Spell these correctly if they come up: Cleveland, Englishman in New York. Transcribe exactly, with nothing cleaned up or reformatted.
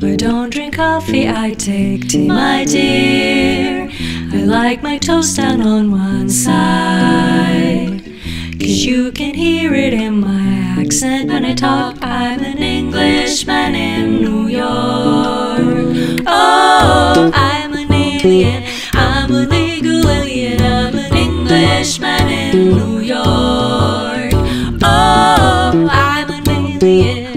I don't drink coffee, I take tea, my dear. I like my toast done on one side, 'cause you can hear it in my accent when I talk. I'm an Englishman in New York. Oh, I'm an alien, I'm a legal alien, I'm an Englishman in New York. Oh, I'm an alien.